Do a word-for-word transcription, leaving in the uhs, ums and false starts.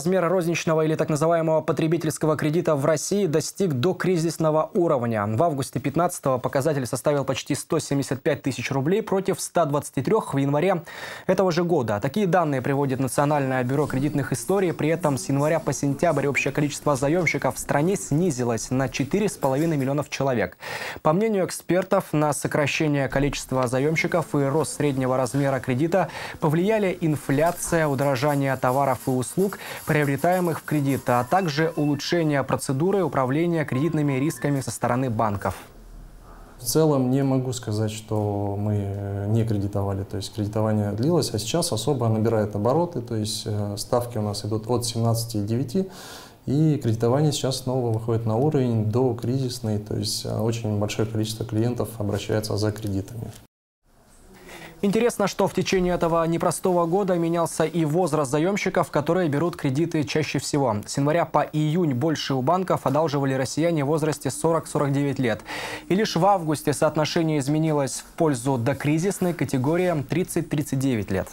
Размер розничного или так называемого потребительского кредита в России достиг до кризисного уровня. В августе две тысячи пятнадцатого показатель составил почти сто семьдесят пять тысяч рублей против ста двадцати трёх в январе этого же года. Такие данные приводит Национальное бюро кредитных историй. При этом с января по сентябрь общее количество заемщиков в стране снизилось на четыре с половиной миллионов человек. По мнению экспертов, на сокращение количества заемщиков и рост среднего размера кредита повлияли инфляция, удорожание товаров и услуг, приобретаемых в кредит, а также улучшение процедуры управления кредитными рисками со стороны банков. В целом не могу сказать, что мы не кредитовали, то есть кредитование длилось, а сейчас особо набирает обороты, то есть ставки у нас идут от семнадцати и девяти, и кредитование сейчас снова выходит на уровень докризисный, то есть очень большое количество клиентов обращается за кредитами. Интересно, что в течение этого непростого года менялся и возраст заемщиков, которые берут кредиты чаще всего. С января по июнь больше у банков одалживали россияне в возрасте сорока — сорока девяти лет. И лишь в августе соотношение изменилось в пользу докризисной категории тридцать — тридцать девять лет.